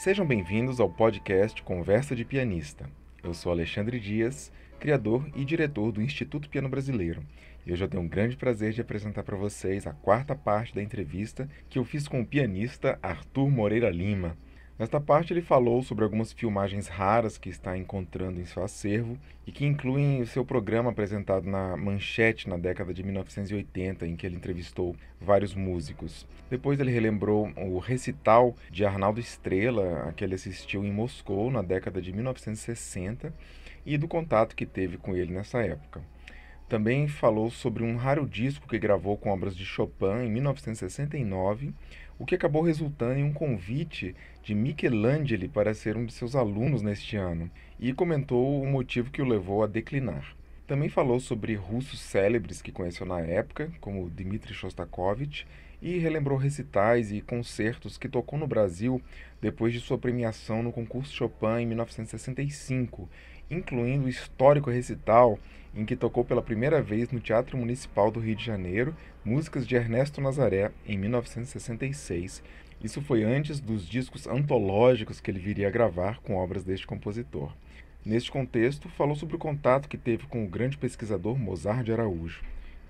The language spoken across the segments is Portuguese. Sejam bem-vindos ao podcast Conversa de Pianista. Eu sou Alexandre Dias, criador e diretor do Instituto Piano Brasileiro, e hoje eu tenho um grande prazer de apresentar para vocês a quarta parte da entrevista que eu fiz com o pianista Arthur Moreira Lima. Nesta parte ele falou sobre algumas filmagens raras que está encontrando em seu acervo e que incluem o seu programa apresentado na Manchete na década de 1980, em que ele entrevistou vários músicos. Depois ele relembrou o recital de Arnaldo Estrela, a que ele assistiu em Moscou na década de 1960, e do contato que teve com ele nessa época. Também falou sobre um raro disco que gravou com obras de Chopin em 1969, o que acabou resultando em um convite de Michelangeli para ser um de seus alunos neste ano, e comentou o motivo que o levou a declinar. Também falou sobre russos célebres que conheceu na época, como Dmitri Shostakovich, e relembrou recitais e concertos que tocou no Brasil depois de sua premiação no Concurso Chopin em 1965, incluindo o histórico recital em que tocou pela primeira vez no Teatro Municipal do Rio de Janeiro músicas de Ernesto Nazareth em 1966. Isso foi antes dos discos antológicos que ele viria a gravar com obras deste compositor. Neste contexto, falou sobre o contato que teve com o grande pesquisador Mozart de Araújo.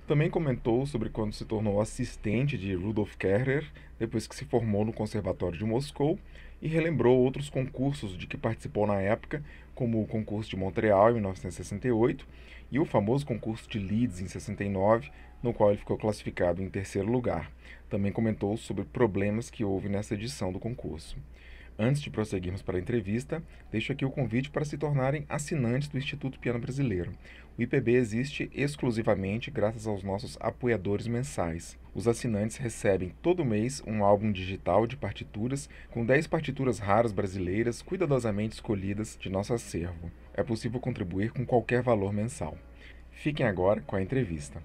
Também comentou sobre quando se tornou assistente de Rudolf Kehrer, depois que se formou no Conservatório de Moscou, e relembrou outros concursos de que participou na época, como o Concurso de Montreal em 1968 e o famoso Concurso de Leeds em 69, no qual ele ficou classificado em terceiro lugar. Também comentou sobre problemas que houve nessa edição do concurso. Antes de prosseguirmos para a entrevista, deixo aqui o convite para se tornarem assinantes do Instituto Piano Brasileiro. O IPB existe exclusivamente graças aos nossos apoiadores mensais. Os assinantes recebem todo mês um álbum digital de partituras com 10 partituras raras brasileiras cuidadosamente escolhidas de nosso acervo. É possível contribuir com qualquer valor mensal. Fiquem agora com a entrevista.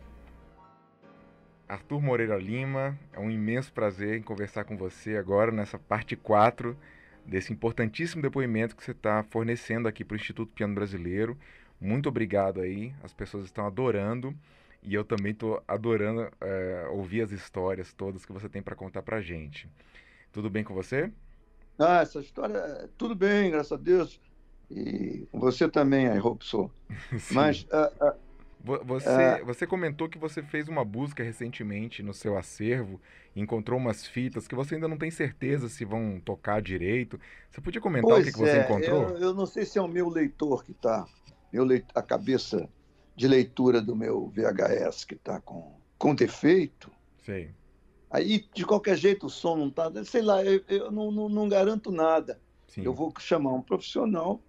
Arthur Moreira Lima, é um imenso prazer em conversar com você agora nessa parte 4 desse importantíssimo depoimento que você está fornecendo aqui para o Instituto Piano Brasileiro. Muito obrigado aí, as pessoas estão adorando. E eu também estou adorando ouvir as histórias todas que você tem para contar para a gente. Tudo bem com você? Ah, essa história... Tudo bem, graças a Deus. E você também, I hope so. Mas... Você comentou que você fez uma busca recentemente no seu acervo, encontrou umas fitas que você ainda não tem certeza se vão tocar direito. Você podia comentar o que você encontrou? Eu não sei se é o meu leitor que está... A cabeça... de leitura do meu VHS que está com defeito. Sim. Aí, de qualquer jeito, o som não está... Sei lá, eu não garanto nada. Sim. Eu vou chamar um profissional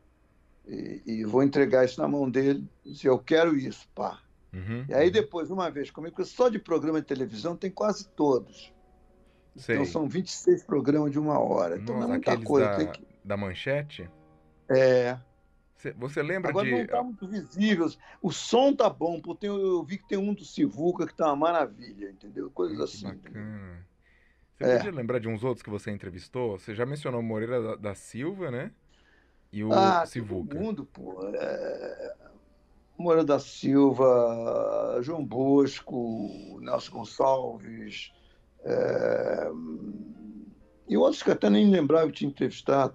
e vou entregar isso na mão dele e dizer, eu quero isso, pá. Uhum. E aí depois, uma vez comigo, só de programa de televisão tem quase todos. Sei. Então são 26 programas de 1 hora. Então não é muita coisa. Da Manchete? É... Você lembra agora de... Agora não está muito visível. O som está bom, porque eu vi que tem um do Sivuca que está uma maravilha, entendeu? Coisas assim. Bacana. Você podia lembrar de uns outros que você entrevistou? Você já mencionou o Moura da Silva, né? E o Sivuca. Moura da Silva, João Bosco, Nelson Gonçalves, e outros que até nem lembrava de te entrevistar.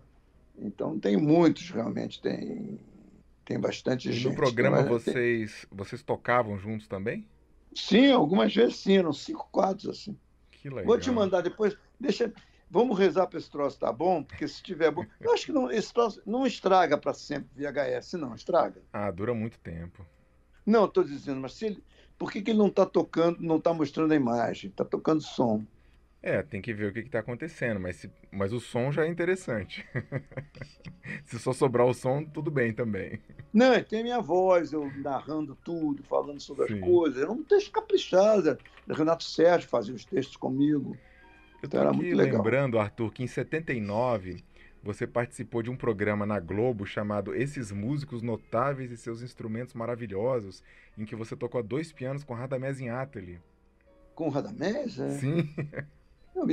Então tem muitos, realmente, tem bastante gente. No programa vocês tocavam juntos também? Sim, algumas vezes sim, eram 5 quadros assim. Que legal. Vou te mandar depois, vamos rezar para esse troço tá bom, porque se estiver bom... Eu acho que esse troço não estraga para sempre VHS, não, estraga. Ah, dura muito tempo. Não, estou dizendo, mas por que ele não está tocando, não está mostrando a imagem, está tocando som? É, tem que ver o que está acontecendo, mas o som já é interessante. Se só sobrar o som, tudo bem também. Não, tem a minha voz, eu narrando tudo, falando sobre as coisas. Era um texto caprichado. Renato Sérgio fazia os textos comigo. Eu estou aqui lembrando, Arthur, que em 79 você participou de um programa na Globo chamado Esses Músicos Notáveis e Seus Instrumentos Maravilhosos, em que você tocou 2 pianos com Radamés Gnattali. Com Radamés? É. Sim. Não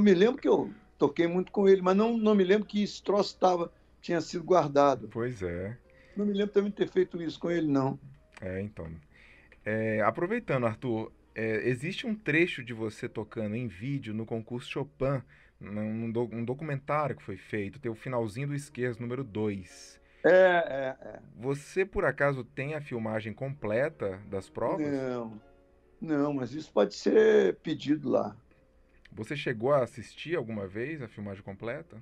me lembro que eu toquei muito com ele, mas não me lembro que esse troço tinha sido guardado. Pois é. Não me lembro também de ter feito isso com ele, não. É, então. Aproveitando, Arthur, existe um trecho de você tocando em vídeo no concurso Chopin num documentário que foi feito, tem o finalzinho do Esquerdo, número 2. Você, por acaso, tem a filmagem completa das provas? Não, mas isso pode ser pedido lá. Você chegou a assistir alguma vez a filmagem completa?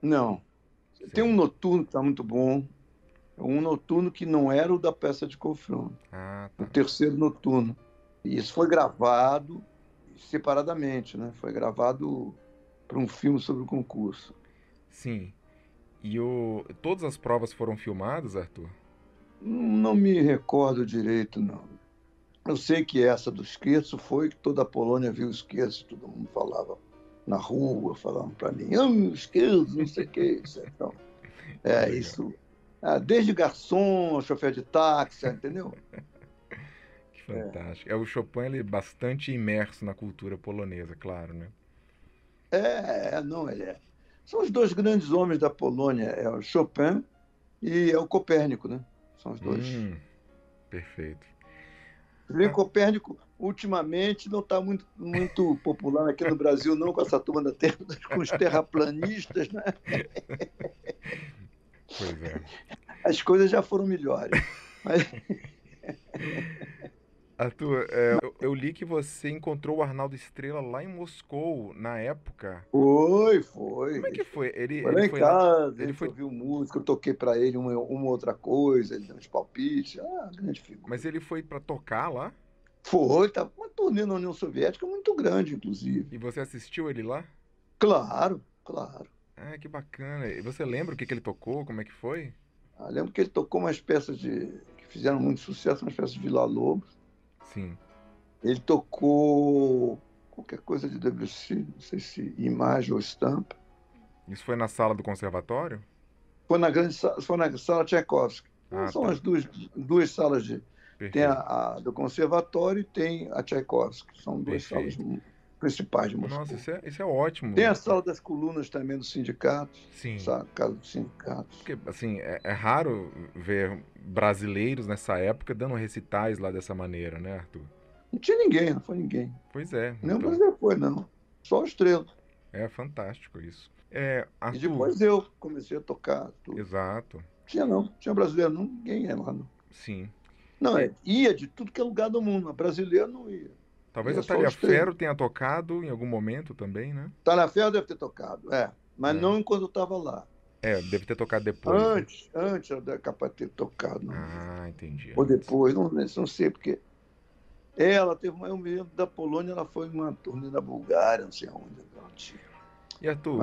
Não. Sim. Tem um noturno que está muito bom. Um noturno que não era o da peça de confronto. Ah, tá. O terceiro noturno. E isso foi gravado separadamente, né? Foi gravado para um filme sobre o concurso. Sim. E todas as provas foram filmadas, Arthur? Não me recordo direito, não. Eu sei que essa do Scherzo foi que toda a Polônia viu o Scherzo, todo mundo falava na rua, falavam para mim, o Scherzo, não sei o que. Então, isso... desde garçom, chofer de táxi, entendeu? Que fantástico. O Chopin, ele é bastante imerso na cultura polonesa, claro, né? Ele é. São os dois grandes homens da Polônia, é o Chopin e é o Copérnico, né? São os dois. Perfeito. O Copérnico, ultimamente, não está muito popular aqui no Brasil, não, com essa turma da terra, com os terraplanistas, né? Pois é. As coisas já foram melhores. Mas... Arthur, eu li que você encontrou o Arnaldo Estrela lá em Moscou, na época. Foi. Como é que foi? Ele foi em casa, ele ouviu música, eu toquei para ele uma outra coisa, ele deu uns palpites, grande figura. Mas ele foi para tocar lá? Foi, estava uma turnê na União Soviética muito grande, inclusive. E você assistiu ele lá? Claro. Ah, que bacana. E você lembra o que ele tocou? Como é que foi? Lembro que ele tocou umas peças que fizeram muito sucesso, umas peças de Villa-Lobos. Sim. Ele tocou qualquer coisa de Debussy, não sei se imagem ou estampa. Isso foi na sala do conservatório? Foi na sala Tchaikovsky. São as duas salas de... Perfeito. Tem a do conservatório e tem a Tchaikovsky. São duas salas principais de Moscou. Nossa, isso é ótimo. Tem a sala das colunas também do sindicato. Sim. A casa do sindicato. Porque, assim, é raro ver brasileiros nessa época dando recitais lá dessa maneira, né, Arthur? Não tinha ninguém, não foi ninguém. Pois é. Não, mas depois não. Só o Estrela. Fantástico isso. Arthur... E depois eu comecei a tocar. Tudo. Exato. Tinha brasileiro, não. Ninguém ia lá, não. Sim. Não, ia de tudo que é lugar do mundo, mas brasileiro não ia. Talvez a Taliaferro tenha tocado em algum momento também, né? Taliaferro deve ter tocado, mas não enquanto eu estava lá. Deve ter tocado depois. Antes era capaz de ter tocado. Não. Entendi. Ou depois, não sei porque. Ela teve um medo da Polônia, ela foi numa turnê na Bulgária, não sei aonde. E Arthur,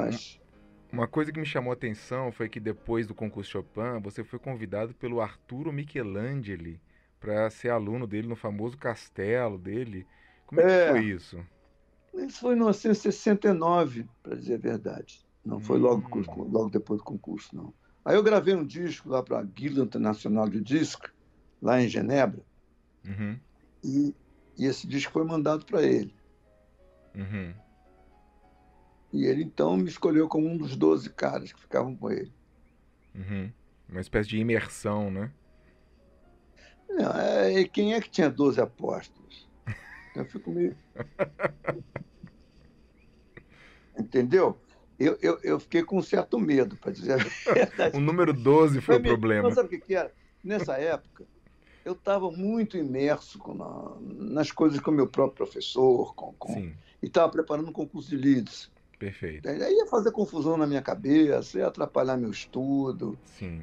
uma coisa que me chamou a atenção foi que depois do concurso Chopin, você foi convidado pelo Arturo Michelangeli para ser aluno dele no famoso castelo dele. Como é que foi isso? Isso foi em 1969, para dizer a verdade. Não foi logo depois do concurso, não. Aí eu gravei um disco lá para a Guilda Internacional de Disco, lá em Genebra, e esse disco foi mandado para ele. E ele, então, me escolheu como um dos 12 caras que ficavam com ele. Uma espécie de imersão, né? Quem é que tinha 12 apóstolos? Eu fico meio... Entendeu? Eu fiquei com um certo medo, para dizer a verdade. O número 12 foi o problema. Mas sabe o que era? Nessa época, eu estava muito imerso nas coisas com o meu próprio professor, e estava preparando um concurso de Leeds. Perfeito. Aí ia fazer confusão na minha cabeça, ia atrapalhar meu estudo,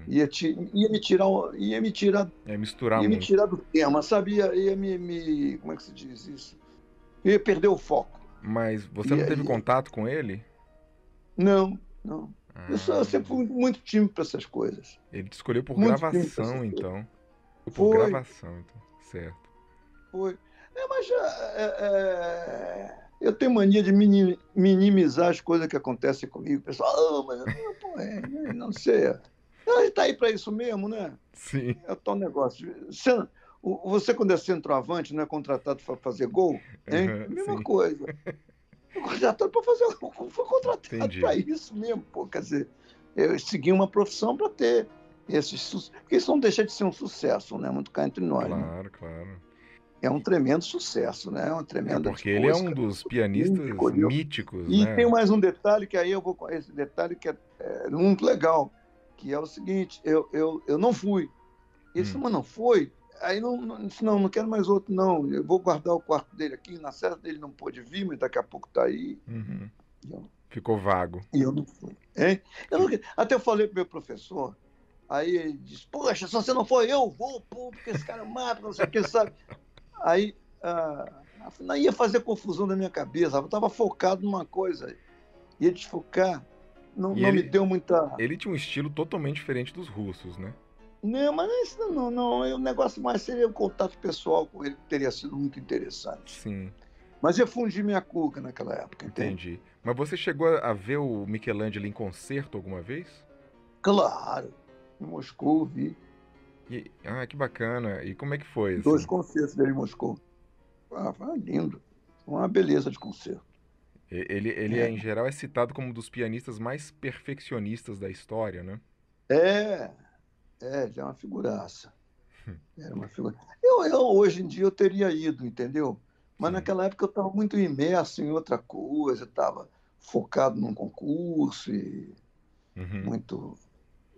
ia me tirar do tema, sabia? Como é que se diz isso? Ia perder o foco. Mas você não teve contato com ele? Não. Eu sempre fui muito tímido para essas coisas. Ele te escolheu por gravação, então. Certo. Foi. Eu tenho mania de minimizar as coisas que acontecem comigo. O pessoal, não sei. A gente está aí para isso mesmo, né? Sim. É o tal negócio. Você, quando é centroavante, não é contratado para fazer gol, hein? Mesma coisa. Contratado para fazer gol. Foi contratado para isso mesmo. Pô. Quer dizer, eu segui uma profissão para ter esses... Porque isso não deixa de ser um sucesso, né? Muito cá entre nós. Claro, né? é um tremendo sucesso, né? Uma tremenda porque ele é um dos pianistas míticos. E né? Tem mais um detalhe que aí eu vou com esse detalhe que é muito legal, que é o seguinte: eu não fui. Esse mas não foi. Aí não quero mais outro, não. Eu vou guardar o quarto dele aqui. Na certa dele não pôde vir, mas daqui a pouco está aí. Ficou vago. E eu não fui. Hein? Até eu falei para o meu professor. Aí ele disse: poxa, se você não for, eu vou, pô, porque esse cara mata, não sei o que, sabe? Aí não ia fazer confusão na minha cabeça, eu estava focado numa coisa. Ia desfocar, não me deu muita. Ele tinha um estilo totalmente diferente dos russos, né? Não, mas isso não. O negócio mais seria o contato pessoal com ele, que teria sido muito interessante. Sim. Mas eu fundi minha cuca naquela época, entendi. Entende? Mas você chegou a ver o Michelangeli em concerto alguma vez? Claro. Em Moscou, vi. Ah, que bacana. E como é que foi? Assim? 2 concertos dele em Moscou. Ah, lindo. Uma beleza de concerto. Ele em geral, é citado como um dos pianistas mais perfeccionistas da história, né? Ele é uma figuraça. Era uma figura. Eu hoje em dia, eu teria ido, entendeu? Mas naquela época eu estava muito imerso em outra coisa, estava focado num concurso e muito...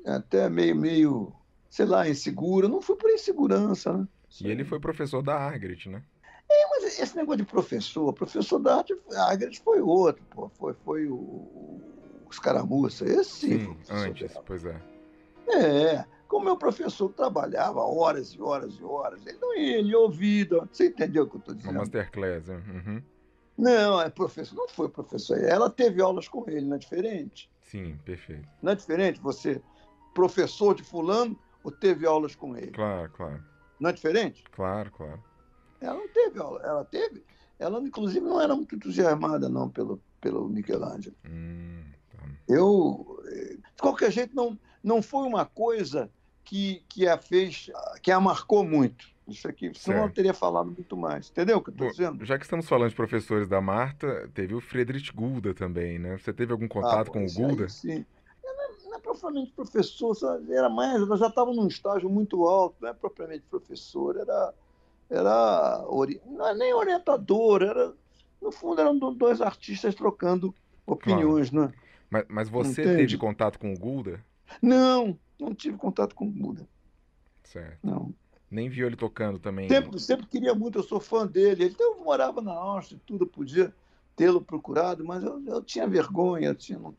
Até meio, sei lá, inseguro. Eu não fui por insegurança, né? E ele foi professor da Argret, né? É, mas esse negócio de professor da Argret foi outro, pô. Foi o Escaramuça, esse sim. Antes, dela. Pois é. Como meu professor trabalhava horas e horas e horas, ele não ia, ele ouvia. Você entendeu o que eu estou dizendo? Uma masterclass, né? Não, não foi professor. Ela teve aulas com ele, não é diferente? Sim, perfeito. Não é diferente você... professor de fulano, ou teve aulas com ele? Claro, claro. Não é diferente? Claro, claro. Ela não teve aula, ela inclusive não era muito entusiasmada não pelo Michelangelo. Tá. De qualquer jeito, não foi uma coisa que a fez, que a marcou muito. Isso aqui, senão eu teria falado muito mais. Entendeu o que eu estou dizendo? Já que estamos falando de professores da Marta, teve o Friedrich Gulda também, né? Você teve algum contato com o Gulda? Sim. Não é propriamente professor, era mais, ela já estava num estágio muito alto, não é propriamente professor, não é nem orientador, no fundo eram dois artistas trocando opiniões, claro. Né? Mas você teve contato com o Gulda? Não tive contato com o Gulda. Certo. Não. Nem viu ele tocando também. Sempre queria muito, eu sou fã dele. Ele morava na Áustria e tudo, eu podia tê-lo procurado, mas eu tinha vergonha, não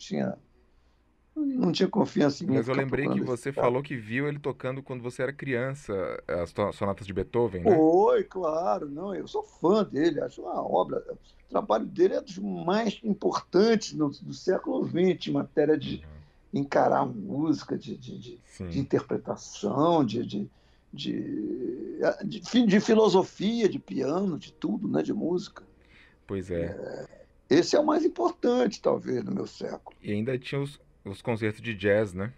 tinha confiança em mim. Mas eu lembrei que você falou que viu ele tocando quando você era criança, as sonatas de Beethoven, né? Foi, claro. Não, eu sou fã dele, acho uma obra. O trabalho dele é dos mais importantes do século XX, em matéria de encarar música, de interpretação, de filosofia, de piano, de tudo, né? De música. Pois é. Esse é o mais importante, talvez, no meu século. E ainda tinha os concertos de jazz, né?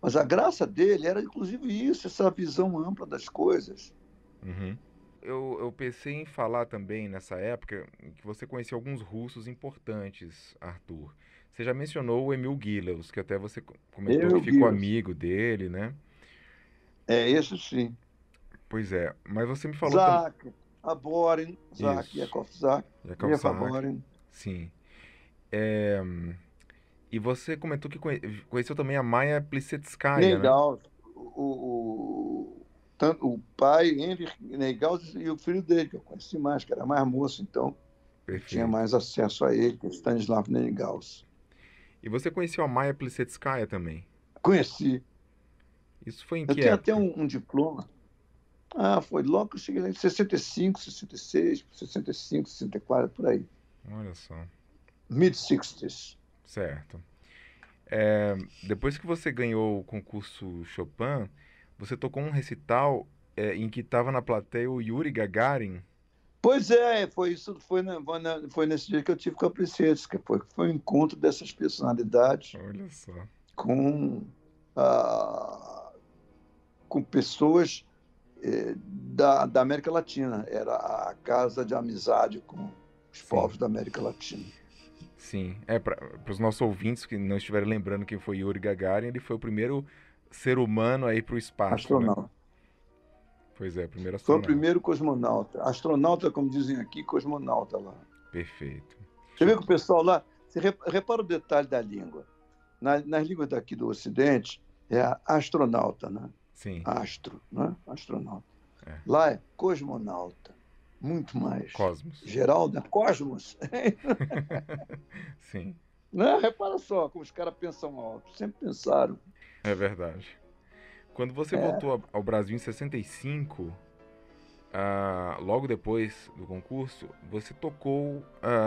Mas a graça dele era, inclusive, isso, essa visão ampla das coisas. Eu pensei em falar também, nessa época, que você conhecia alguns russos importantes, Arthur. Você já mencionou o Emil Guilaus, que até você comentou que ficou amigo dele, né? Isso sim. Pois é, mas você me falou... Yakov Zak. Sim. E você comentou que conheceu também a Maia Plisetskaya, legal, né? O pai, Henrique Negaus, e o filho dele, que eu conheci mais, que era mais moço, então tinha mais acesso a ele, que é Stanislav Negaus. E você conheceu a Maia Plisetskaya também? Conheci. Isso foi em que época? Eu tinha até um diploma. Foi logo que eu cheguei lá, em 65, 66, 65, 64, por aí. Olha só. Mid-60s. Certo. Depois que você ganhou o concurso Chopin, você tocou um recital em que estava na plateia o Yuri Gagarin. Pois é, foi nesse dia que eu tive com a Plisetskaya, foi o encontro dessas personalidades. Olha só. Com pessoas da América Latina. Era a casa de amizade com os povos da América Latina. Sim, para os nossos ouvintes que não estiverem lembrando quem foi Yuri Gagarin, ele foi o primeiro ser humano a ir para o espaço. Astronauta. Né? Pois é, primeiro astronauta. Foi o primeiro cosmonauta. Astronauta, como dizem aqui, cosmonauta lá. Perfeito. Você vê que o pessoal lá... Você repara o detalhe da língua. Nas línguas daqui do Ocidente, é a astronauta, né? Sim. Astro, né? Astronauta. É. Lá é cosmonauta. Muito mais. Cosmos. Geralda, Cosmos. Sim. Não, repara só como os caras pensam alto. Sempre pensaram. É verdade. Quando você voltou ao Brasil em 65, logo depois do concurso, você tocou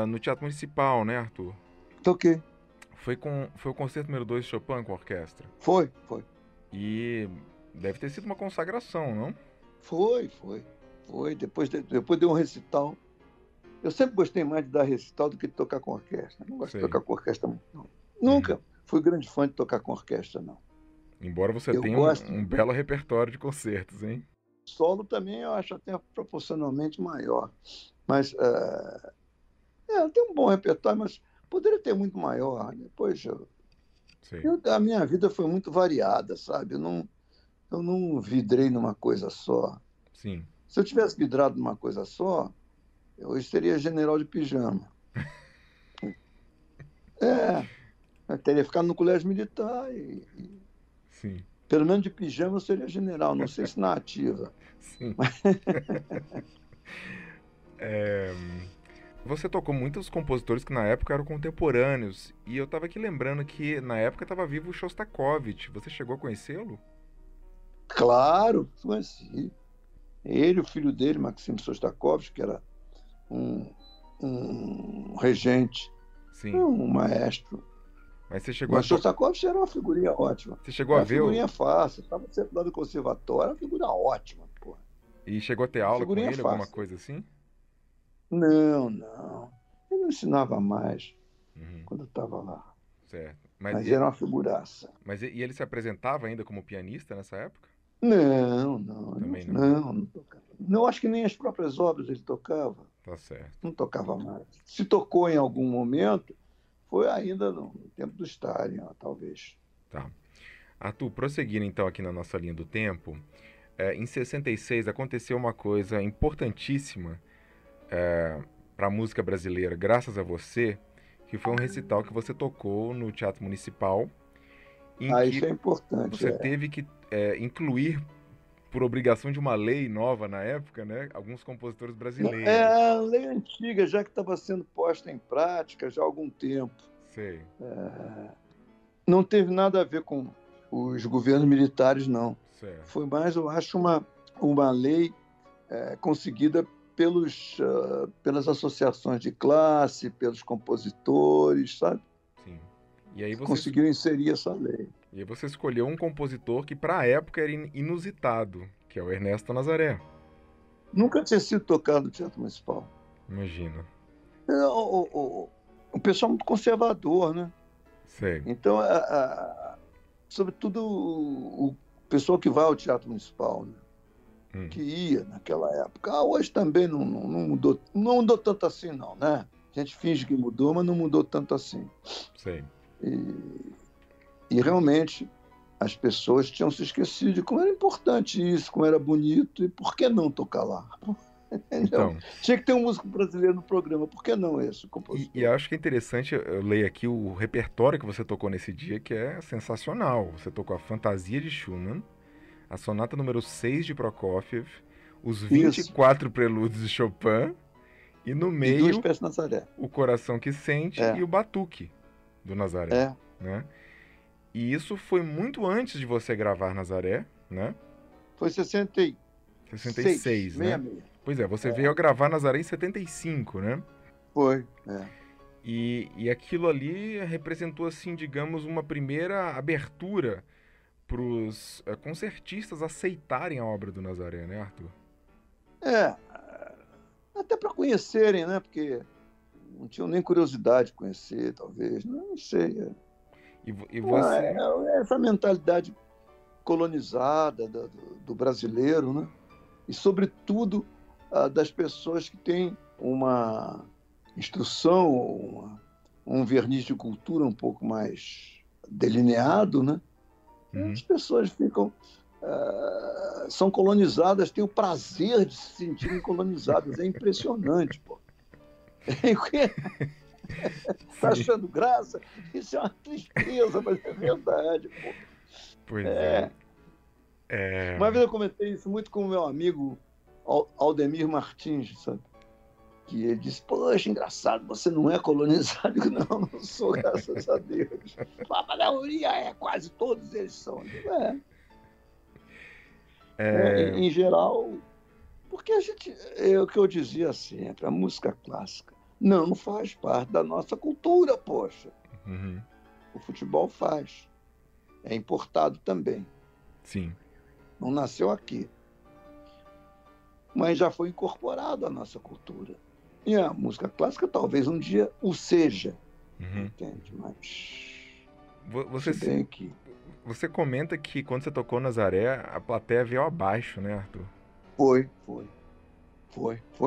no Teatro Municipal, né, Arthur? Toquei. Foi o Concerto número 2 de Chopin com a orquestra? Foi. E deve ter sido uma consagração, não? Foi. Depois deu um recital. Eu sempre gostei mais de dar recital do que de tocar com orquestra. Não gosto de tocar com orquestra muito, não. Nunca fui grande fã de tocar com orquestra, não. Embora você tenha um belo repertório de concertos, hein? Solo também eu acho até proporcionalmente maior. Mas tem um bom repertório, mas poderia ter muito maior. Depois a minha vida foi muito variada, sabe? Eu não vidrei numa coisa só. Sim. Se eu tivesse vidrado numa coisa só, eu hoje seria general de pijama. Eu teria ficado no colégio militar e... Sim. Pelo menos de pijama eu seria general, não sei se na ativa. Sim. Mas... você tocou muitos compositores que na época eram contemporâneos, e eu estava aqui lembrando que na época estava vivo o Shostakovich. Você chegou a conhecê-lo? Claro, conheci. Ele, o filho dele, Maxim Shostakovich, que era um regente, sim, um maestro. Mas você chegou Shostakovich era uma figurinha ótima. Você chegou a ver? Uma figurinha fácil. Estava sempre lá no conservatório, era uma figura ótima, porra. E chegou a ter aula com ele, fácil, alguma coisa assim? Não. Ele não ensinava mais quando eu estava lá. Certo. Mas era uma figuraça. Mas e ele se apresentava ainda como pianista nessa época? Não. Também não tocava. Não, acho que nem as próprias obras ele tocava. Tá certo. Não tocava mais. Se tocou em algum momento, foi ainda no tempo do Stalin, talvez. Tá. Arthur, prosseguindo então aqui na nossa linha do tempo, em 66 aconteceu uma coisa importantíssima para a música brasileira, graças a você, que foi um recital que você tocou no Teatro Municipal. Isso é importante. Você teve que incluir, por obrigação de uma lei nova na época, né, alguns compositores brasileiros. É a lei antiga, já que estava sendo posta em prática já há algum tempo. Sei. Não teve nada a ver com os governos militares, não. Certo. Foi mais, eu acho, uma lei conseguida pelas associações de classe, pelos compositores, sabe? Sim. E aí você conseguiu inserir essa lei. E aí você escolheu um compositor que, para a época, era inusitado, que é o Ernesto Nazareth. Nunca tinha sido tocado no Teatro Municipal. Imagina. O pessoal muito conservador, né? Sei. Então, sobretudo o pessoal que vai ao Teatro Municipal, né? Que ia naquela época. Hoje também não mudou. Não mudou tanto assim, não, né? A gente finge que mudou, mas não mudou tanto assim. Sei. E realmente as pessoas tinham se esquecido de como era importante isso, como era bonito, e por que não tocar lá? Então, tinha que ter um músico brasileiro no programa, por que não esse compositor? E acho que é interessante, eu leio aqui o repertório que você tocou nesse dia, que é sensacional. Você tocou a Fantasia de Schumann, a Sonata número 6 de Prokofiev, os 24 prelúdios de Chopin, e no meio o Coração que Sente e o Batuque do Nazareth. Né? E isso foi muito antes de você gravar Nazareth, né? Foi 66, né? 66. Pois é, você veio a gravar Nazareth em 75, né? Foi, E aquilo ali representou, assim, digamos, uma primeira abertura para os concertistas aceitarem a obra do Nazareth, né, Arthur? Até para conhecerem, né? Porque não tinham nem curiosidade de conhecer, talvez, não sei, E você... essa mentalidade colonizada do brasileiro, né? E, sobretudo, das pessoas que têm uma instrução, um verniz de cultura um pouco mais delineado, né? As pessoas ficam são colonizadas, têm o prazer de se sentirem colonizadas. É impressionante, pô. Está achando graça? Isso é uma tristeza, mas é verdade, pô. Pois é. Uma vez eu comentei isso muito com o meu amigo Aldemir Martins, sabe? Que ele disse, poxa, engraçado, você não é colonizado. Eu digo, não, não sou, graças a Deus. A maioria é, quase todos eles são. Em geral, porque a gente, é o que eu dizia sempre, a música clássica não faz parte da nossa cultura, poxa. Uhum. O futebol faz. É importado também. Sim. Não nasceu aqui. Mas já foi incorporado à nossa cultura. E a música clássica talvez um dia o seja. Uhum. Entende? Mas você tem que... Você comenta que quando você tocou Nazaré, a plateia veio abaixo, né, Arthur? Foi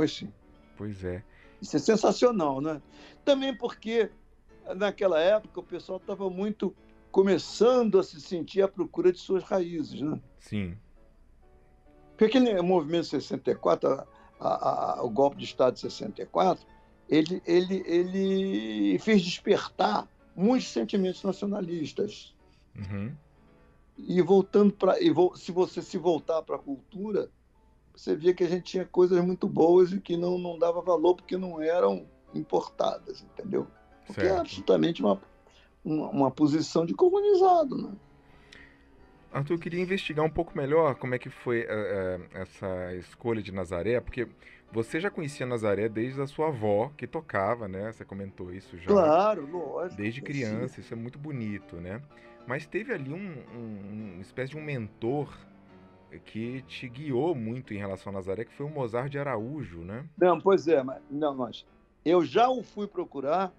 sim. Pois é. Isso é sensacional, né? Também porque naquela época o pessoal estava muito começando a se sentir à procura de suas raízes, né? Sim. Porque aquele movimento de 64, o golpe de Estado de 64, ele fez despertar muitos sentimentos nacionalistas. Uhum. E voltando para, se você se voltar para a cultura, você via que a gente tinha coisas muito boas e que não dava valor porque não eram importadas, entendeu? Porque certo. É absolutamente uma posição de colonizado, né? Arthur, eu queria investigar um pouco melhor como é que foi essa escolha de Nazaré, porque você já conhecia Nazaré desde a sua avó, que tocava, né? Você comentou isso já. Claro, lógico. Desde criança, isso é muito bonito, né? Mas teve ali uma espécie de um mentor que te guiou muito em relação a Nazaré, que foi o Mozart de Araújo, né? Não, pois é, mas eu já o fui procurar,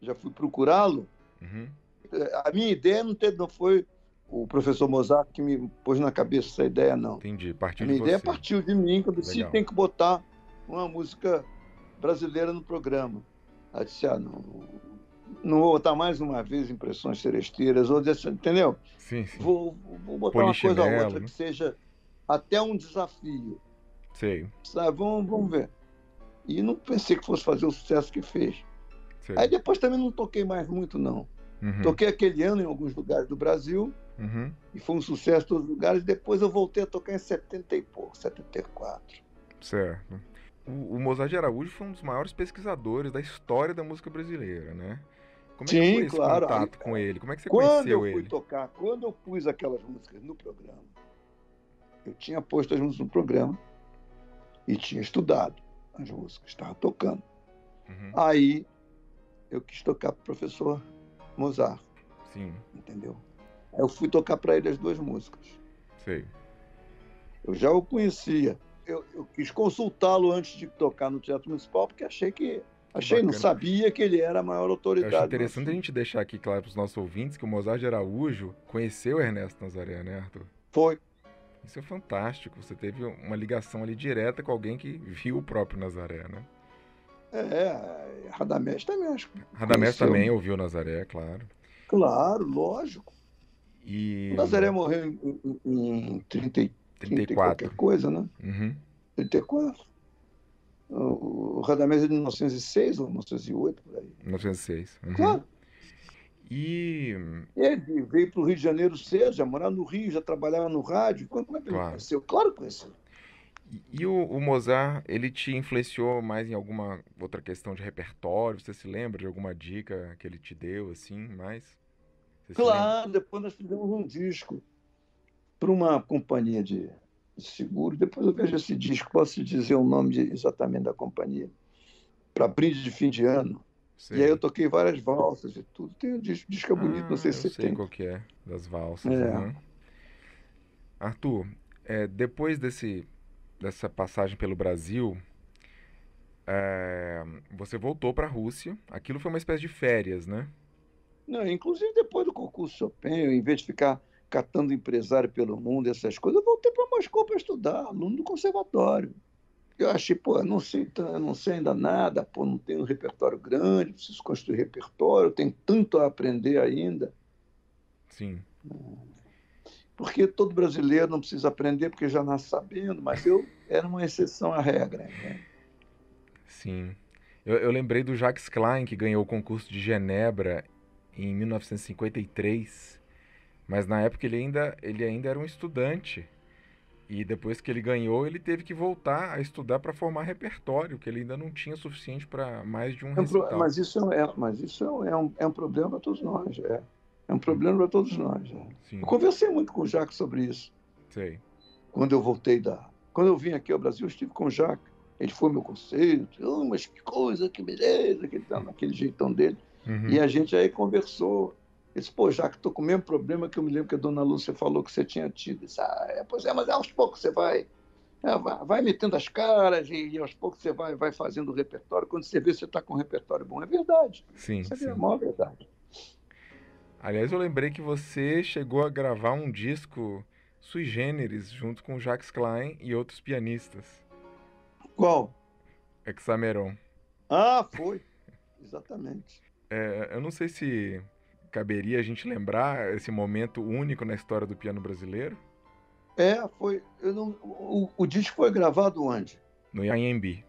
já fui procurá-lo. Uhum. A minha ideia não foi o professor Mozart que me pôs na cabeça essa ideia, não. Entendi, partiu de você. A minha ideia partiu de mim, quando eu disse, tem que botar uma música brasileira no programa. Aí disse, não vou botar mais uma vez Impressões Seresteiras, ou desse, entendeu? Sim, sim. Vou botar uma coisa ou outra, né? Que seja até um desafio. Sei. Sabe? Vamos ver. E não pensei que fosse fazer o sucesso que fez. Sei. Aí depois também não toquei mais muito, não. Uhum. Toquei aquele ano em alguns lugares do Brasil. Uhum. E foi um sucesso em todos os lugares. Depois eu voltei a tocar em 70 e pouco, 74. Certo. O Mozart de Araújo foi um dos maiores pesquisadores da história da música brasileira, né? Como é que foi esse contato com ele? Como é que você conheceu ele? Quando eu pus aquelas músicas no programa, eu tinha posto as músicas no programa e tinha estudado as músicas, estava tocando. Uhum. Aí eu quis tocar para o professor Mozart. Sim. Entendeu? Aí eu fui tocar para ele as duas músicas. Sei. Eu já o conhecia. Eu quis consultá-lo antes de tocar no Teatro Municipal, porque não sabia que ele era a maior autoridade. Eu acho interessante a gente deixar aqui claro para os nossos ouvintes que o Mozart de Araújo conheceu Ernesto Nazaré, né, Arthur? Foi. Isso é fantástico. Você teve uma ligação ali direta com alguém que viu o próprio Nazaré, né? Radamés também, acho que Radamés conheceu. Também ouviu Nazaré, claro. Claro, lógico. E... O Nazaré morreu em 34. Qualquer coisa, né? Uhum. 34. O Radamés é de 1906 ou 1908, por aí. 1906. Uhum. Claro. E... Ele veio para o Rio de Janeiro cedo, já morava no Rio, já trabalhava no rádio. Como é que ele conheceu? Claro que conheceu. E o Mozart, ele te influenciou mais em alguma outra questão de repertório? Você se lembra de alguma dica que ele te deu, assim, mais? Claro, depois nós fizemos um disco para uma companhia de seguro. Depois eu vejo esse disco, posso dizer o nome exatamente da companhia, para brinde de fim de ano. Sei. E aí eu toquei várias valsas e tudo. Tem um disco bonito, não sei se você tem. Eu sei qual que é, das valsas. Né? Arthur, depois dessa passagem pelo Brasil, você voltou para a Rússia. Aquilo foi uma espécie de férias, né? Não, inclusive depois do concurso Chopin, eu, em vez de ficar catando empresário pelo mundo, essas coisas, eu voltei para Moscou para estudar, aluno do conservatório. Eu achei, não sei ainda nada, não tenho um repertório grande, preciso construir repertório, tenho tanto a aprender ainda. Sim. porque todo brasileiro não precisa aprender, porque já nasce sabendo, mas eu era uma exceção à regra. Né? Sim. Eu lembrei do Jacques Klein, que ganhou o concurso de Genebra em 1953, mas na época ele ainda era um estudante. E depois que ele ganhou, ele teve que voltar a estudar para formar repertório, que ele ainda não tinha suficiente para mais de um recital. Mas isso é um problema para todos nós. É um problema para todos nós. Eu conversei muito com o Jacques sobre isso. Sei. Quando eu vim aqui ao Brasil, eu estive com o Jacques. Ele foi meu conselho. Oh, mas que coisa, que beleza, que ele tá naquele jeitão dele. Uhum. E a gente aí conversou. Eu disse, pô, Jacques, estou com o mesmo problema que eu me lembro que a dona Lúcia falou que você tinha tido. Eu disse, pois é, mas aos poucos você vai metendo as caras e aos poucos você vai fazendo o repertório. Quando você vê, você está com um repertório bom. É verdade. Sim, isso é a maior verdade. Aliás, eu lembrei que você chegou a gravar um disco sui generis junto com Jacques Klein e outros pianistas. Qual? Hexameron. Ah, foi. Exatamente. Eu não sei se caberia a gente lembrar esse momento único na história do piano brasileiro? Foi. O disco foi gravado onde? No Anhembi.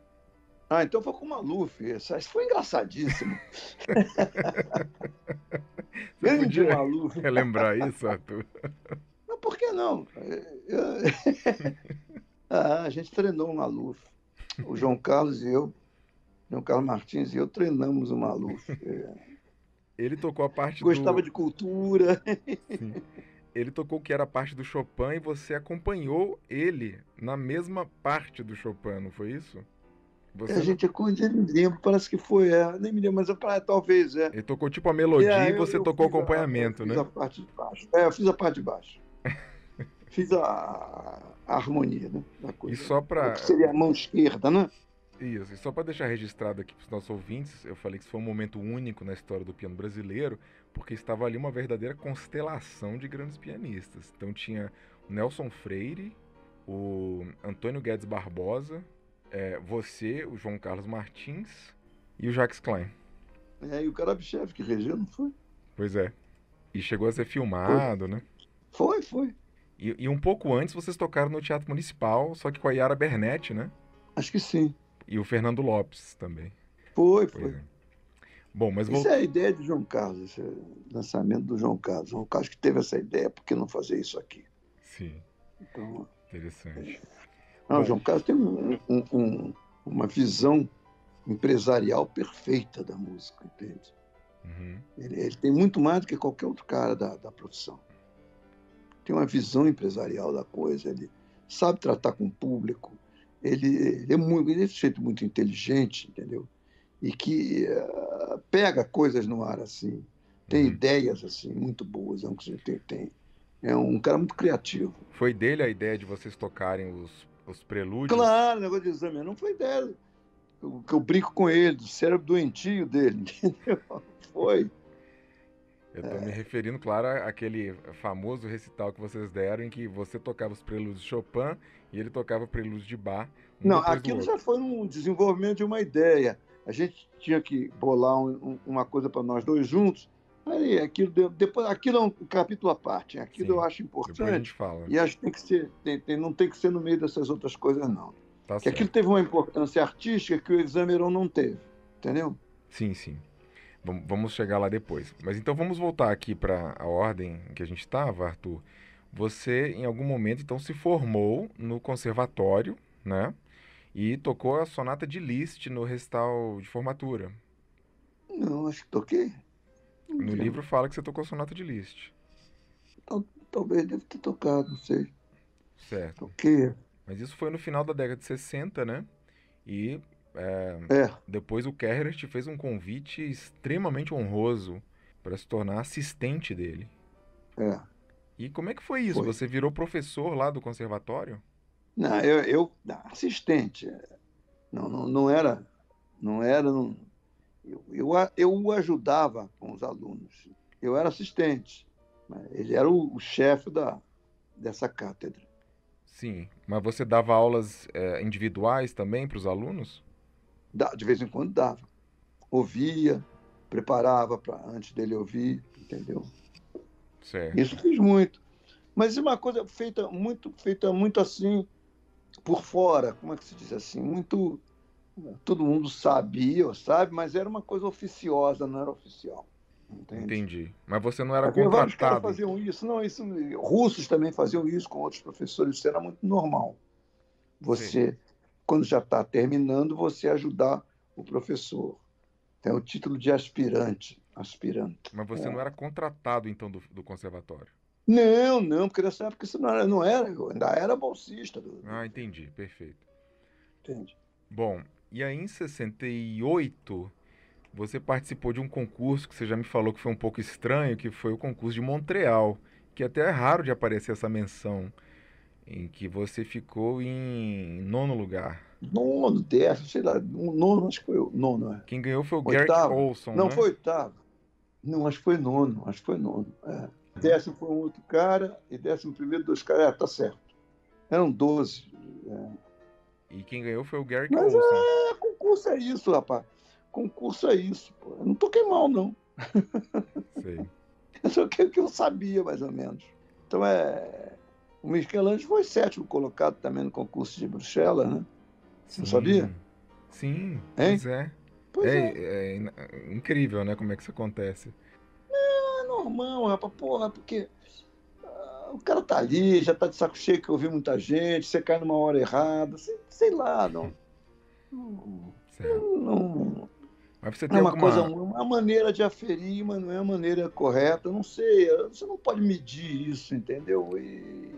Ah, então foi com o Maluf. Isso foi engraçadíssimo. Grande Maluf. Quer lembrar isso, Arthur? Não, por que não? A gente treinou o Maluf. O João Carlos e eu, João Carlos Martins e eu treinamos o Maluf. Ele tocou a parte Gostava de cultura. Sim. Ele tocou o que era a parte do Chopin e você acompanhou ele na mesma parte do Chopin, não foi isso? Você... A gente lembro, parece que foi, nem me lembro, mas talvez, Ele tocou tipo a melodia e você tocou o acompanhamento, né? Eu fiz a parte de baixo. Eu fiz a parte de baixo. Fiz a harmonia, né? Da coisa. E só pra... O que seria a mão esquerda, né? Isso, e só para deixar registrado aqui para os nossos ouvintes, eu falei que isso foi um momento único na história do piano brasileiro, porque estava ali uma verdadeira constelação de grandes pianistas. Então tinha o Nelson Freire, o Antônio Guedes Barbosa, você, o João Carlos Martins e o Jacques Klein. E o Karabichev que regeu, não foi? Pois é. E chegou a ser filmado, né? Foi. E um pouco antes vocês tocaram no Teatro Municipal, só que com a Yara Bernetti, né? Acho que sim. E o Fernando Lopes também. Foi. É. Bom, mas isso é a ideia de João Carlos, esse lançamento do João Carlos. João Carlos que teve essa ideia, por que não fazer isso aqui? Sim. Então, interessante. O João Carlos tem uma visão empresarial perfeita da música, entende? Uhum. Ele tem muito mais do que qualquer outro cara da profissão. Tem uma visão empresarial da coisa, ele sabe tratar com o público. Ele é um sujeito muito inteligente, entendeu? E que pega coisas no ar, assim. Tem ideias, assim, muito boas. É um cara muito criativo. Foi dele a ideia de vocês tocarem os prelúdios? Claro, o negócio de exame. Não foi dele. Eu brinco com ele, do cérebro doentio dele, entendeu? Foi. Eu estou me referindo, claro, àquele famoso recital que vocês deram em que você tocava os prelúdios de Chopin e ele tocava prelúdios de Bach. Não, aquilo já foi um desenvolvimento de uma ideia. A gente tinha que bolar uma coisa para nós dois juntos. Aí, aquilo é um capítulo à parte. Aquilo Sim, eu acho importante. A gente fala. E acho que tem que ser, não tem que ser no meio dessas outras coisas, não. Tá certo. Aquilo teve uma importância artística que o Hexameron não teve, entendeu? Sim. Vamos chegar lá depois. Mas então vamos voltar aqui para a ordem que a gente estava, Arthur. Você, em algum momento, então, se formou no conservatório, né? E tocou a sonata de Liszt no recital de formatura. Não, acho que toquei. No livro fala que você tocou a sonata de Liszt. Talvez deve ter tocado, não sei. Certo. Toquei. Mas isso foi no final da década de 60, né? E... Depois o Kehrer te fez um convite extremamente honroso para se tornar assistente dele. E como é que foi isso? Você virou professor lá do conservatório? Não, assistente. Não era. Eu o ajudava com os alunos. Eu era assistente. Ele era o chefe dessa cátedra. Sim, mas você dava aulas individuais também para os alunos? De vez em quando dava. Ouvia, preparava antes dele ouvir, entendeu? Certo. Isso fiz muito. Mas é uma coisa feita muito assim por fora, como é que se diz assim, muito, todo mundo sabia, sabe, mas era uma coisa oficiosa, não era oficial. Entende? Entendi. Mas você não era contratado. Vários caras faziam isso, não, isso, russos também faziam isso com outros professores, isso era muito normal. Você, sim, quando já está terminando, você ajudar o professor. Tem o título de aspirante. Mas você não era contratado, então, do conservatório? Não, porque nessa época isso não era, eu ainda era bolsista. Ah, entendi, perfeito. Entendi. Bom, e aí em 68, você participou de um concurso que você já me falou que foi um pouco estranho, que foi o concurso de Montreal, que até é raro de aparecer essa menção, em que você ficou em nono lugar. Nono, décimo, sei lá, nono, acho que foi o nono. É. Quem ganhou foi o Garrett Olson, não, né? Foi oitavo. Não, acho que foi nono, é. Décimo foi um outro cara, e décimo primeiro, dois caras. Ah, tá certo. Eram 12. É. E quem ganhou foi o Garrett Olson. Mas concurso é isso, rapaz. Concurso é isso, pô. Eu não toquei mal, não. Sei. Eu toquei o que eu sabia, mais ou menos. Então é... O Michelangeli foi sétimo colocado também no concurso de Bruxelas, né? Sim. Não sabia? Sim, hein? Pois é. É incrível, né? Como é que isso acontece. Normal, rapaz, porra, porque o cara tá ali, já tá de saco cheio que eu ouvi muita gente, você cai numa hora errada, sei lá, não. Mas você tem é uma coisa, uma maneira de aferir, mas não é a maneira correta, não sei, você não pode medir isso, entendeu? E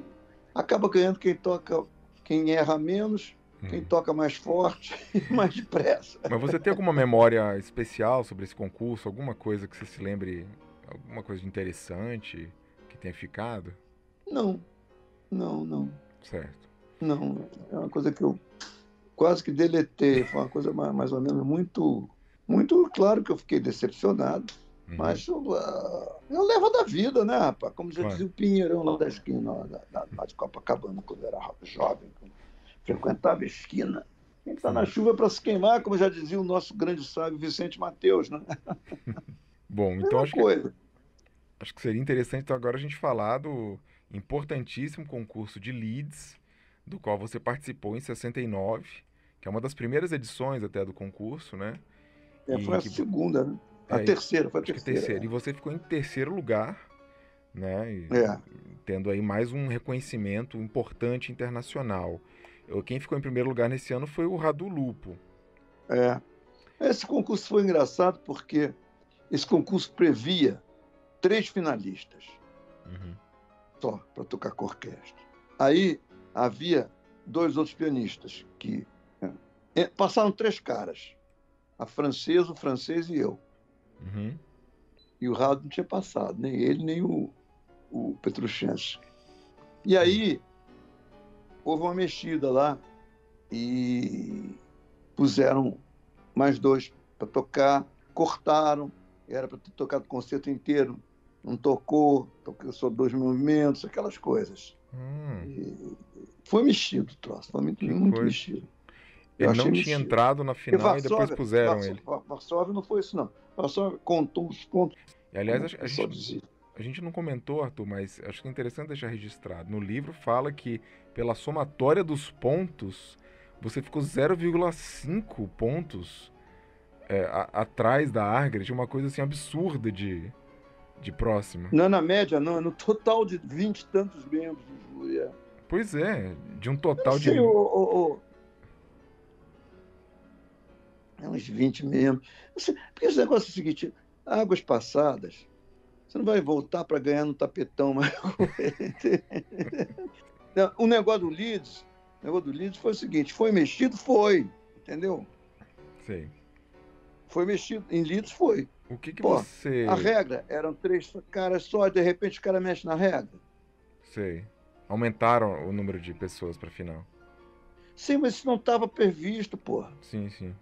acaba ganhando quem toca, quem erra menos, quem toca mais forte e mais depressa. Mas você tem alguma memória especial sobre esse concurso, alguma coisa que você se lembre... Alguma coisa interessante que tenha ficado? Não. Certo. Não, é uma coisa que eu quase que deletei. Foi uma coisa mais ou menos muito claro que eu fiquei decepcionado. Uhum. Mas eu levo da vida, né, rapaz? Como já dizia o Pinheirão lá da esquina, lá de Copacabana, quando eu era jovem, quando frequentava a esquina. Tem que estar na chuva para se queimar, como já dizia o nosso grande sábio Vicente Mateus, né? Bom, então acho que seria interessante então, agora a gente falar do importantíssimo concurso de Leeds, do qual você participou em 69, que é uma das primeiras edições até do concurso, né? Foi a segunda, né? A terceira. E você ficou em terceiro lugar, né? Tendo aí mais um reconhecimento importante internacional. Quem ficou em primeiro lugar nesse ano foi o Radu Lupo. Esse concurso foi engraçado porque... Esse concurso previa 3 finalistas, só, para tocar com a orquestra. Aí havia 2 outros pianistas, que passaram 3 caras, a francesa, o francês e eu. Uhum. E o Rado não tinha passado, nem ele, nem o Petruschensky. E aí houve uma mexida lá e puseram mais 2 para tocar, cortaram. Era para ter tocado o concerto inteiro, não tocou só 2 movimentos, aquelas coisas. Foi mexido o troço, foi muito mexido. Ele não tinha entrado na final e depois puseram ele. Varsóvia não foi isso, não. Varsóvia contou os pontos. E, aliás, a gente não comentou, Arthur, mas acho que é interessante deixar registrado. No livro fala que pela somatória dos pontos, você ficou 0,5 pontos... atrás da Argret, uma coisa assim absurda de próxima. Não é na média, não, é no total de 20 e tantos membros do júri. Pois é, de um total de... É uns 20 membros. Porque esse negócio é o seguinte, águas passadas, você não vai voltar para ganhar no tapetão mais coisa. O negócio do Leeds foi o seguinte, foi mexido, foi, entendeu? Sim. Foi mexido, em Leeds foi. O que você... A regra, eram 3 caras só, de repente o cara mexe na regra. Sei. Aumentaram o número de pessoas para final. Sim, mas isso não estava previsto, porra. Sim. Se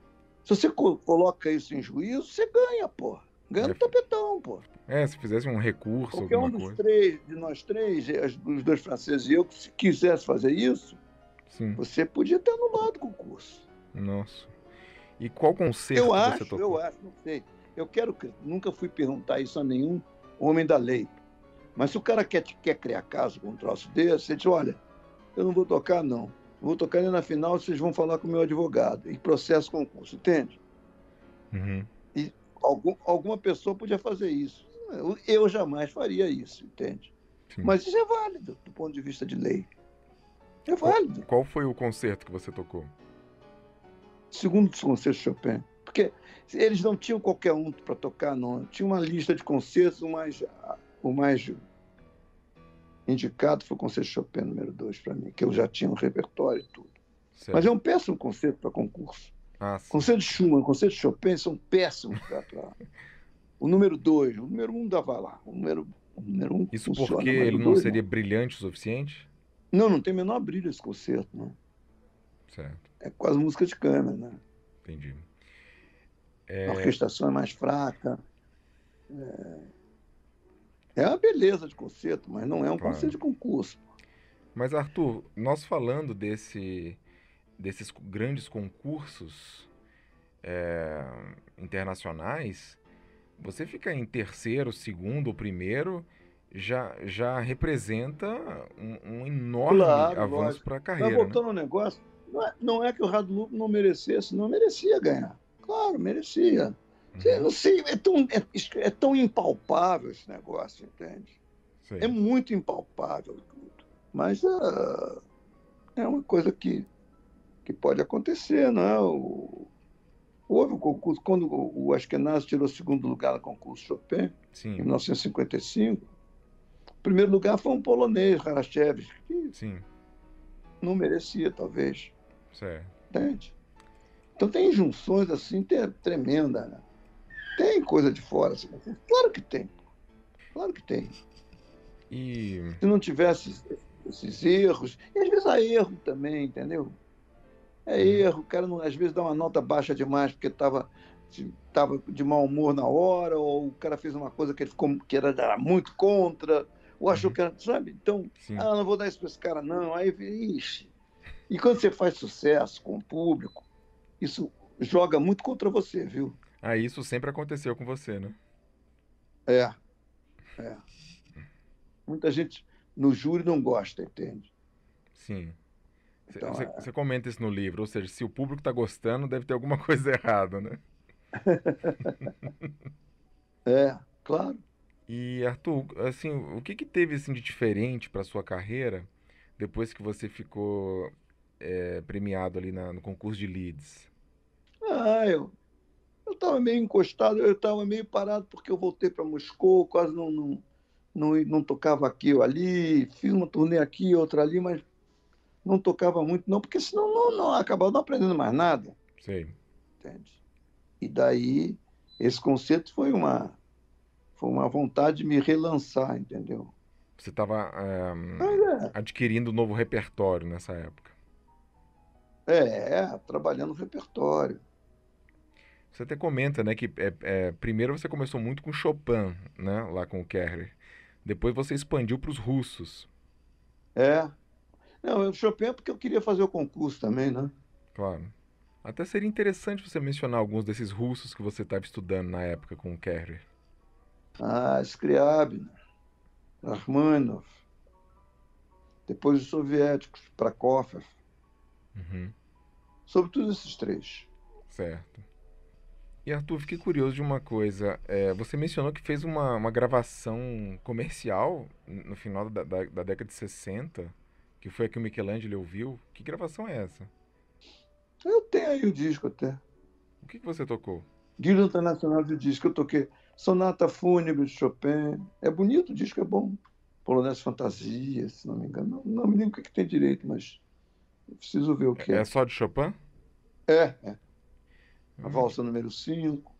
você coloca isso em juízo, você ganha, porra. Ganha no tapetão, porra. Se fizesse um recurso, qualquer alguma coisa. Porque de nós três, os 2 franceses e eu, se quisesse fazer isso, sim, você podia ter anulado o concurso. Nossa. E qual concerto você tocou? Eu acho, não sei. Eu nunca fui perguntar isso a nenhum homem da lei. Mas se o cara quer criar caso com um troço desse, ele diz, olha, eu não vou tocar, não. Vou tocar ali na final, vocês vão falar com o meu advogado. E processo concurso, entende? Uhum. E alguma pessoa podia fazer isso. Eu jamais faria isso, entende? Sim. Mas isso é válido, do ponto de vista de lei. É válido. Qual foi o concerto que você tocou? Segundo dos concertos de Chopin. Porque eles não tinham qualquer um para tocar, não. Tinha uma lista de concertos, mas o mais indicado foi o Concerto Chopin número 2 para mim, que eu já tinha um repertório e tudo. Certo. Mas é um péssimo concerto para concurso. Ah, concerto de Schumann, concerto de Chopin são péssimos para atuar. O número 2, o número 1 dava lá. O número 1 Isso funciona, porque ele não seria brilhante o suficiente? Não, não tem o menor brilho esse concerto, não. Certo. É quase música de câmera, né? Entendi. A orquestração é mais fraca. É uma beleza de concerto, mas não é um concerto de concurso. Mas, Arthur, nós falando desses grandes concursos internacionais, você ficar em terceiro, segundo ou primeiro já representa um enorme avanço para a carreira. Mas voltando ao negócio, não é que o Radulfo não merecesse, não merecia ganhar. Claro, merecia. Uhum. Não sei, é tão impalpável esse negócio, entende? Sim. É muito impalpável tudo. Mas é uma coisa que pode acontecer, não é? Houve um concurso, quando o Ashkenazy tirou o segundo lugar no concurso Chopin, sim, em 1955, o primeiro lugar foi um polonês, Harashevich, que sim, não merecia, talvez. Certo. Entende? Então tem junções assim tremenda, né? Tem coisa de fora, assim. Claro que tem, claro que tem. E se não tivesse esses erros, e às vezes há erro também, entendeu? Erro, o cara não, às vezes dá uma nota baixa demais porque estava de mau humor na hora, ou o cara fez uma coisa que ele ficou que era muito contra, ou achou que era, sabe? Então, sim, não vou dar isso para esse cara não. Aí, ixi. E quando você faz sucesso com o público, isso joga muito contra você, viu? Ah, isso sempre aconteceu com você, né? É. Muita gente no júri não gosta, entende? Sim. Você então, comenta isso no livro, ou seja, se o público está gostando, deve ter alguma coisa errada, né? Claro. E, Arthur, assim, o que teve assim, de diferente para a sua carreira depois que você ficou premiado ali no concurso de Leeds? Eu estava meio encostado, eu estava meio parado porque eu voltei para Moscou, quase não tocava aqui ou ali, fiz uma turnê aqui, outra ali, mas não tocava muito não, porque senão não acabava não aprendendo mais nada. Sim. Entende? E daí esse concerto foi uma vontade de me relançar, entendeu? Você estava adquirindo um novo repertório nessa época. Trabalhando o repertório. Você até comenta, né, que primeiro você começou muito com Chopin, né, lá com o Kehrer. Depois você expandiu para os russos. Não, o Chopin é porque eu queria fazer o concurso também, né? Claro. Até seria interessante você mencionar alguns desses russos que você estava estudando na época com o Kehrer. Scriabin, Rachmaninoff, depois os soviéticos, Prokofiev. Sobretudo esses três. Certo. E, Arthur, fiquei curioso de uma coisa. Você mencionou que fez uma gravação comercial no final da década de 60, que foi a que o Michelangeli ouviu. Que gravação é essa? Eu tenho aí o disco até. O que você tocou? Guilda Internacional de Disco. Eu toquei Sonata Fúnebre de Chopin. É bonito o disco, é bom. Polonês Fantasia, se não me engano. Não me lembro o que tem direito, mas eu preciso ver o que é. É só de Chopin? É. A Valsa número 5,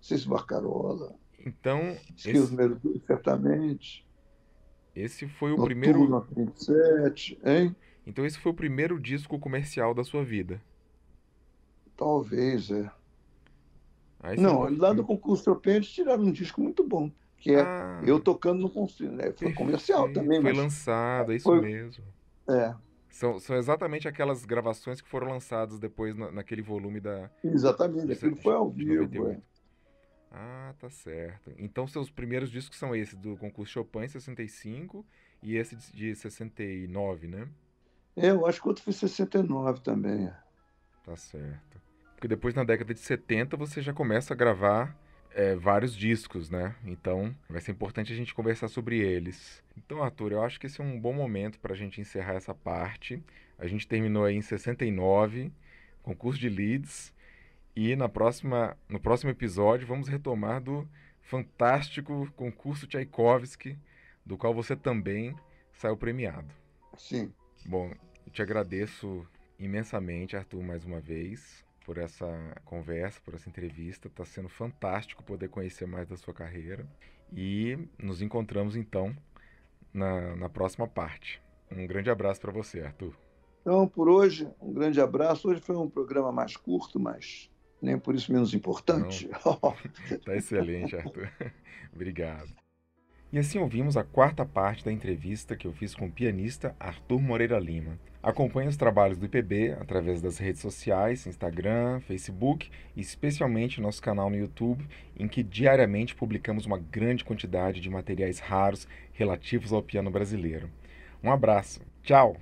Cício Barcarola. Então, Esquilos número 2, certamente. Esse foi o primeiro. 37, hein? Então, esse foi o primeiro disco comercial da sua vida? Talvez, Não, lá do concurso Chopin eles tiraram um disco muito bom, que é eu tocando no concurso, né? Foi comercial também, foi lançado, é isso mesmo. São exatamente aquelas gravações que foram lançadas depois naquele volume da... Exatamente, aquilo foi ao vivo. Ah, tá certo. Então, seus primeiros discos são esse do Concurso Chopin, em 65, e esse de 69, né? Eu acho que outro foi 69 também. Tá certo. Porque depois, na década de 70, você já começa a gravar vários discos, né? Então, vai ser importante a gente conversar sobre eles. Então, Arthur, eu acho que esse é um bom momento para a gente encerrar essa parte. A gente terminou aí em 69, Concurso de Leeds, e no próximo episódio vamos retomar do fantástico Concurso Tchaikovsky, do qual você também saiu premiado. Sim. Bom, eu te agradeço imensamente, Arthur, mais uma vez, por essa conversa, por essa entrevista. Está sendo fantástico poder conhecer mais da sua carreira. E nos encontramos, então, na próxima parte. Um grande abraço para você, Arthur. Então, por hoje, um grande abraço. Hoje foi um programa mais curto, mas nem por isso menos importante. Está excelente, Arthur. Obrigado. E assim ouvimos a quarta parte da entrevista que eu fiz com o pianista Arthur Moreira Lima. Acompanhe os trabalhos do IPB através das redes sociais, Instagram, Facebook e especialmente nosso canal no YouTube, em que diariamente publicamos uma grande quantidade de materiais raros relativos ao piano brasileiro. Um abraço. Tchau!